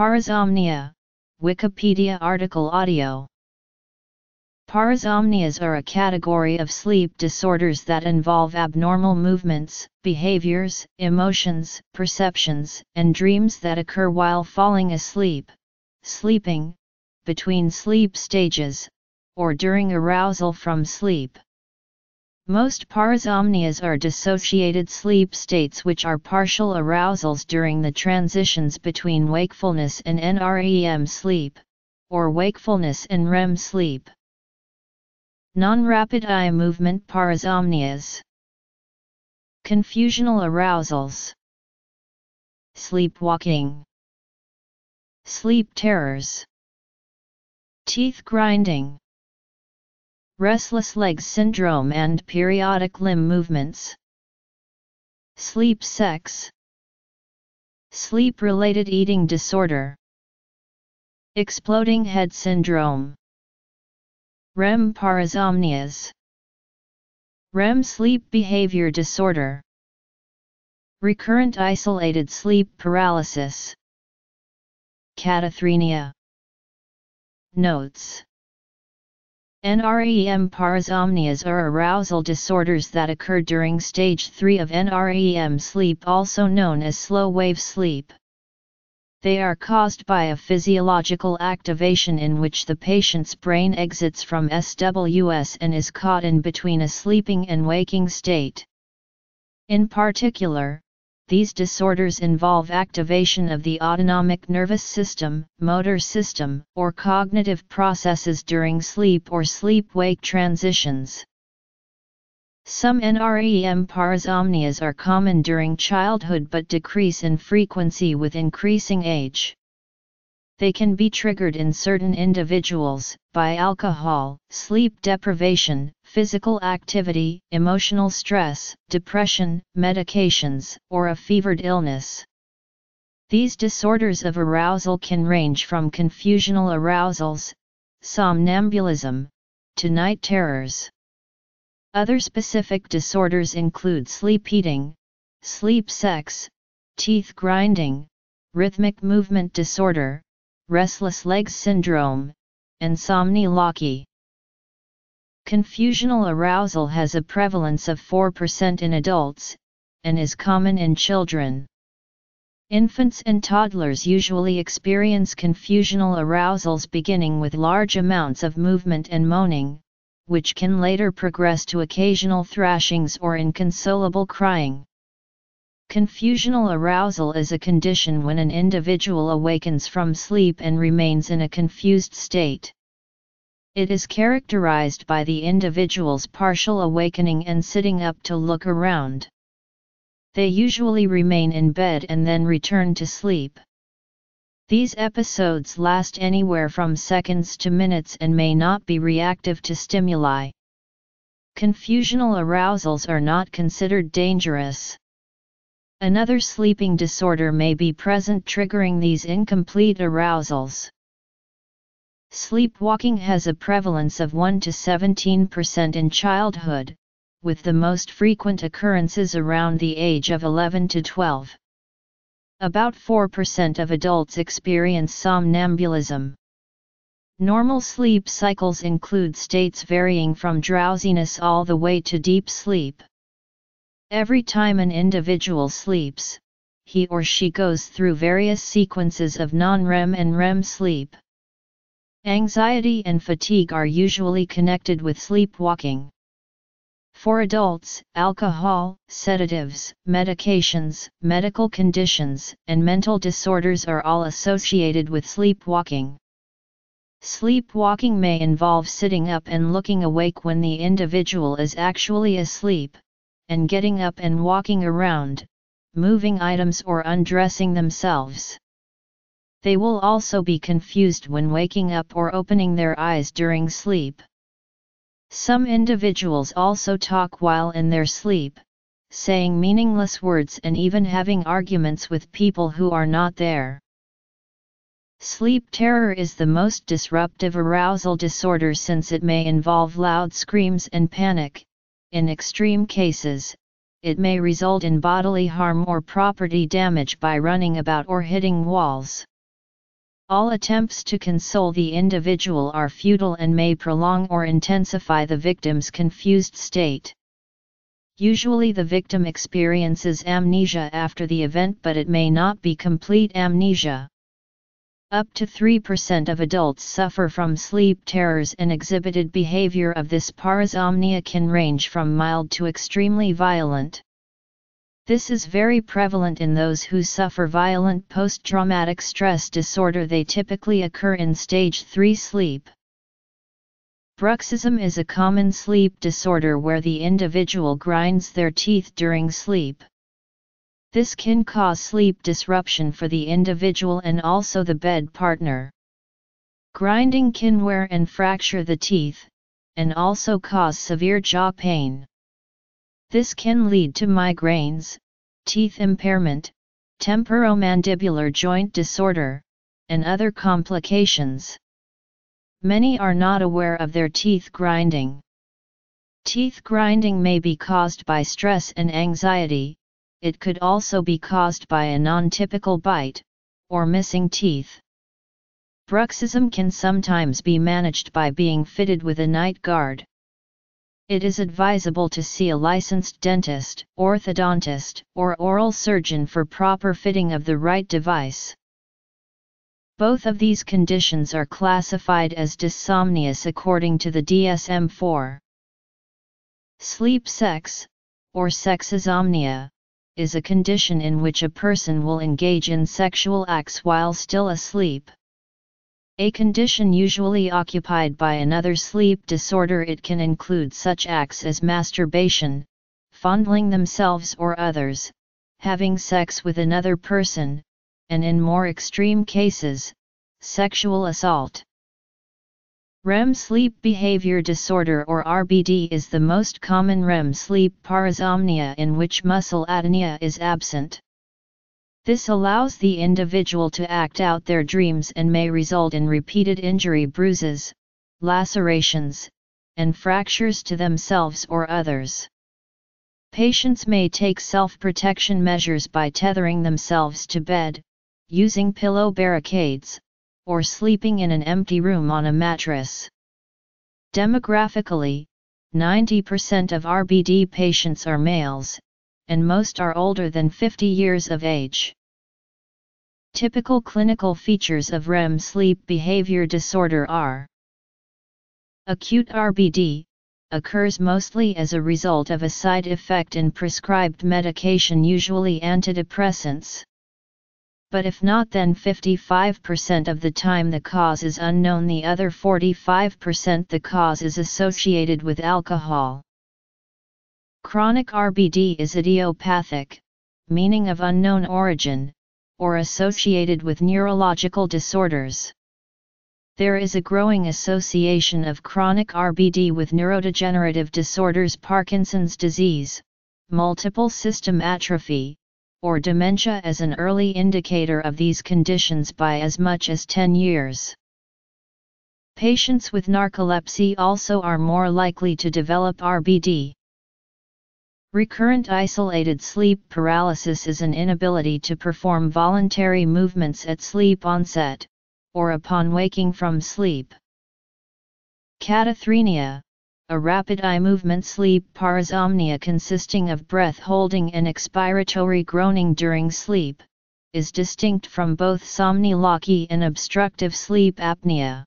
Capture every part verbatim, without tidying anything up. Parasomnia, Wikipedia article audio. Parasomnias are a category of sleep disorders that involve abnormal movements, behaviors, emotions, perceptions, and dreams that occur while falling asleep, sleeping, between sleep stages, or during arousal from sleep. Most parasomnias are dissociated sleep states, which are partial arousals during the transitions between wakefulness and N R E M sleep, or wakefulness and R E M sleep. Non-rapid eye movement parasomnias. Confusional arousals. Sleepwalking. Sleep terrors. Teeth grinding. Restless leg syndrome and periodic limb movements. Sleep sex. Sleep-related eating disorder. Exploding head syndrome. R E M parasomnias. R E M sleep behavior disorder. Recurrent isolated sleep paralysis. Catathrenia. Notes. N R E M parasomnias are arousal disorders that occur during stage three of N R E M sleep, also known as slow-wave sleep. They are caused by a physiological activation in which the patient's brain exits from S W S and is caught in between a sleeping and waking state. In particular, these disorders involve activation of the autonomic nervous system, motor system, or cognitive processes during sleep or sleep-wake transitions. Some N R E M parasomnias are common during childhood but decrease in frequency with increasing age. They can be triggered in certain individuals by alcohol, sleep deprivation, physical activity, emotional stress, depression, medications, or a fevered illness. These disorders of arousal can range from confusional arousals, somnambulism, to night terrors. Other specific disorders include sleep eating, sleep sex, teeth grinding, rhythmic movement disorder, restless leg syndrome, and somniloquy. Confusional arousal has a prevalence of four percent in adults, and is common in children. Infants and toddlers usually experience confusional arousals beginning with large amounts of movement and moaning, which can later progress to occasional thrashings or inconsolable crying. Confusional arousal is a condition when an individual awakens from sleep and remains in a confused state. It is characterized by the individual's partial awakening and sitting up to look around. They usually remain in bed and then return to sleep. These episodes last anywhere from seconds to minutes and may not be reactive to stimuli. Confusional arousals are not considered dangerous. Another sleeping disorder may be present triggering these incomplete arousals. Sleepwalking has a prevalence of one to seventeen percent in childhood, with the most frequent occurrences around the age of eleven to twelve. About four percent of adults experience somnambulism. Normal sleep cycles include states varying from drowsiness all the way to deep sleep. Every time an individual sleeps, he or she goes through various sequences of non-R E M and R E M sleep. Anxiety and fatigue are usually connected with sleepwalking. For adults, alcohol, sedatives, medications, medical conditions, and mental disorders are all associated with sleepwalking. Sleepwalking may involve sitting up and looking awake when the individual is actually asleep, and getting up and walking around, moving items or undressing themselves. They will also be confused when waking up or opening their eyes during sleep. Some individuals also talk while in their sleep, saying meaningless words and even having arguments with people who are not there. Sleep terror is the most disruptive arousal disorder since it may involve loud screams and panic. In extreme cases, it may result in bodily harm or property damage by running about or hitting walls. All attempts to console the individual are futile and may prolong or intensify the victim's confused state. Usually the victim experiences amnesia after the event, but it may not be complete amnesia. Up to three percent of adults suffer from sleep terrors, and exhibited behavior of this parasomnia can range from mild to extremely violent. This is very prevalent in those who suffer violent post-traumatic stress disorder. They typically occur in stage three sleep. Bruxism is a common sleep disorder where the individual grinds their teeth during sleep. This can cause sleep disruption for the individual and also the bed partner. Grinding can wear and fracture the teeth, and also cause severe jaw pain. This can lead to migraines, teeth impairment, temporomandibular joint disorder, and other complications. Many are not aware of their teeth grinding. Teeth grinding may be caused by stress and anxiety. It could also be caused by a non-typical bite, or missing teeth. Bruxism can sometimes be managed by being fitted with a night guard. It is advisable to see a licensed dentist, orthodontist, or oral surgeon for proper fitting of the right device. Both of these conditions are classified as dysomnias according to the D S M four. Sleep sex, or sexsomnia, is a condition in which a person will engage in sexual acts while still asleep. A condition usually occupied by another sleep disorder, it can include such acts as masturbation, fondling themselves or others, having sex with another person, and in more extreme cases, sexual assault. R E M sleep behavior disorder, or R B D, is the most common R E M sleep parasomnia in which muscle atonia is absent. This allows the individual to act out their dreams and may result in repeated injury, bruises, lacerations, and fractures to themselves or others. Patients may take self-protection measures by tethering themselves to bed, using pillow barricades, or sleeping in an empty room on a mattress. Demographically, ninety percent of R B D patients are males, and most are older than fifty years of age. Typical clinical features of R E M sleep behavior disorder are: acute R B D occurs mostly as a result of a side effect in prescribed medication, usually antidepressants. But if not, then fifty-five percent of the time the cause is unknown. The other forty-five percent the cause is associated with alcohol. Chronic R B D is idiopathic, meaning of unknown origin, or associated with neurological disorders. There is a growing association of chronic R B D with neurodegenerative disorders, Parkinson's disease, multiple system atrophy, or dementia, as an early indicator of these conditions by as much as ten years. Patients with narcolepsy also are more likely to develop R B D. Recurrent isolated sleep paralysis is an inability to perform voluntary movements at sleep onset, or upon waking from sleep. Catathrenia, a rapid eye movement sleep parasomnia consisting of breath holding and expiratory groaning during sleep, is distinct from both somniloquy and obstructive sleep apnea.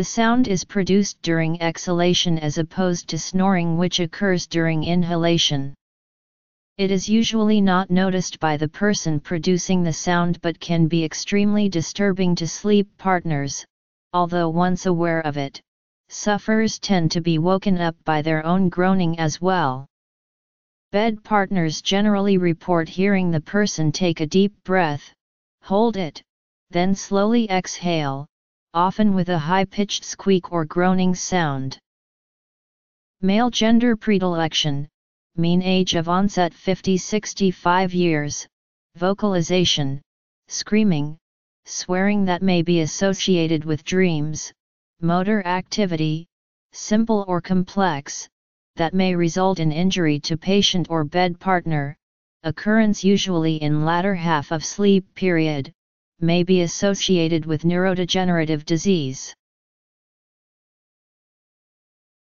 The sound is produced during exhalation as opposed to snoring, which occurs during inhalation. It is usually not noticed by the person producing the sound, but can be extremely disturbing to sleep partners, although once aware of it, sufferers tend to be woken up by their own groaning as well. Bed partners generally report hearing the person take a deep breath, hold it, then slowly exhale, often with a high-pitched squeak or groaning sound. Male gender predilection, mean age of onset fifty to sixty-five years, vocalization, screaming, swearing that may be associated with dreams, motor activity, simple or complex, that may result in injury to patient or bed partner, occurrence usually in latter half of sleep period, may be associated with neurodegenerative disease.